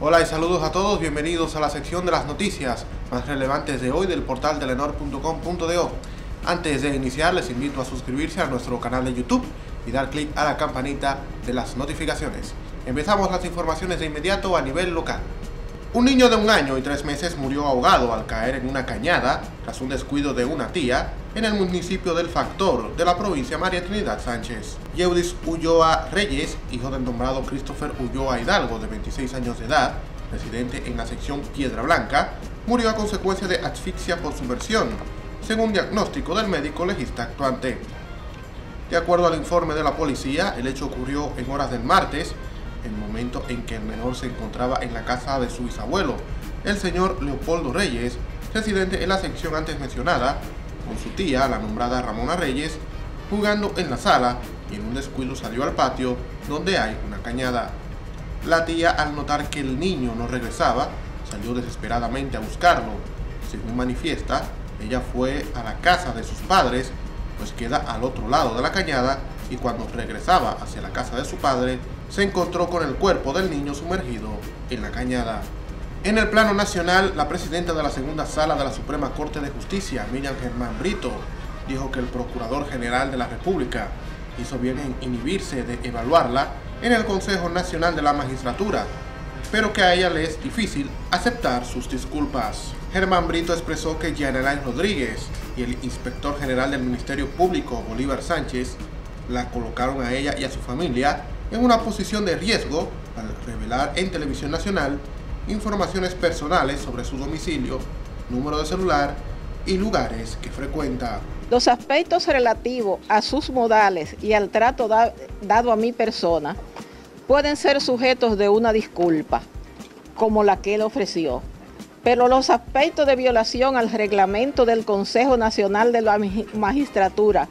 Hola y saludos a todos, bienvenidos a la sección de las noticias más relevantes de hoy del portal Telenord.com.do. Antes de iniciar, les invito a suscribirse a nuestro canal de YouTube y dar clic a la campanita de las notificaciones. Empezamos las informaciones de inmediato a nivel local. Un niño de 1 año y 3 meses murió ahogado al caer en una cañada tras un descuido de una tía en el municipio del Factor de la provincia María Trinidad Sánchez. Yeudis Ulloa Reyes, hijo del nombrado Christopher Ulloa Hidalgo de 26 años de edad, residente en la sección Piedra Blanca, murió a consecuencia de asfixia por sumersión, según diagnóstico del médico legista actuante. De acuerdo al informe de la policía, el hecho ocurrió en horas del martes, el momento en que el menor se encontraba en la casa de su bisabuelo, el señor Leopoldo Reyes, residente en la sección antes mencionada, con su tía, la nombrada Ramona Reyes, jugando en la sala y en un descuido salió al patio donde hay una cañada. La tía, al notar que el niño no regresaba, salió desesperadamente a buscarlo. Según manifiesta, ella fue a la casa de sus padres, pues queda al otro lado de la cañada, y cuando regresaba hacia la casa de su padre, se encontró con el cuerpo del niño sumergido en la cañada. En el plano nacional, la presidenta de la segunda sala de la Suprema Corte de Justicia, Miriam Germán Brito, dijo que el Procurador General de la República hizo bien en inhibirse de evaluarla en el Consejo Nacional de la Magistratura, pero que a ella le es difícil aceptar sus disculpas. Germán Brito expresó que Jean Alain Rodríguez y el Inspector General del Ministerio Público, Bolívar Sánchez, la colocaron a ella y a su familia en una posición de riesgo al revelar en Televisión Nacional informaciones personales sobre su domicilio, número de celular y lugares que frecuenta. Los aspectos relativos a sus modales y al trato dado a mi persona pueden ser sujetos de una disculpa, como la que él ofreció, pero los aspectos de violación al reglamento del Consejo Nacional de la Magistratura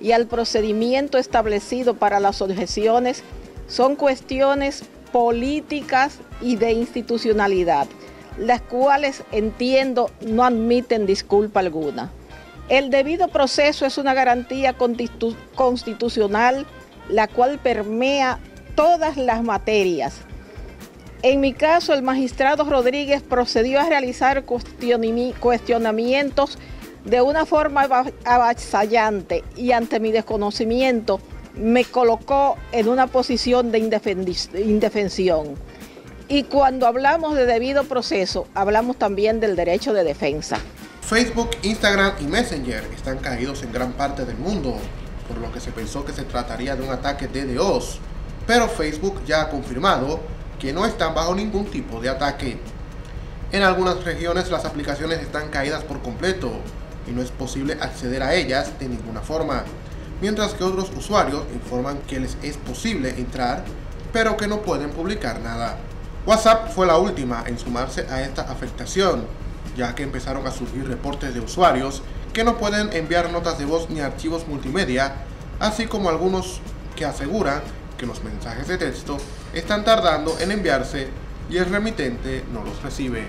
y al procedimiento establecido para las objeciones son cuestiones políticas y de institucionalidad, las cuales entiendo no admiten disculpa alguna. El debido proceso es una garantía constitucional, la cual permea todas las materias. En mi caso, el magistrado Rodríguez procedió a realizar cuestionamientos de una forma avasallante y ante mi desconocimiento me colocó en una posición de indefensión. Y cuando hablamos de debido proceso, hablamos también del derecho de defensa. Facebook, Instagram y Messenger están caídos en gran parte del mundo, por lo que se pensó que se trataría de un ataque de DDoS, pero Facebook ya ha confirmado que no están bajo ningún tipo de ataque. En algunas regiones las aplicaciones están caídas por completo y no es posible acceder a ellas de ninguna forma, mientras que otros usuarios informan que les es posible entrar, pero que no pueden publicar nada. WhatsApp fue la última en sumarse a esta afectación, ya que empezaron a surgir reportes de usuarios que no pueden enviar notas de voz ni archivos multimedia, así como algunos que aseguran que los mensajes de texto están tardando en enviarse y el remitente no los recibe.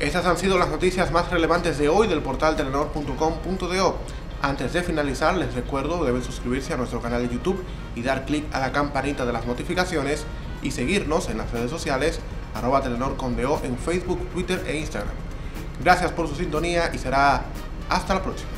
Estas han sido las noticias más relevantes de hoy del portal Telenord.com.do. Antes de finalizar, les recuerdo deben suscribirse a nuestro canal de YouTube y dar clic a la campanita de las notificaciones y seguirnos en las redes sociales @Telenord.com.do en Facebook, Twitter e Instagram. Gracias por su sintonía y será hasta la próxima.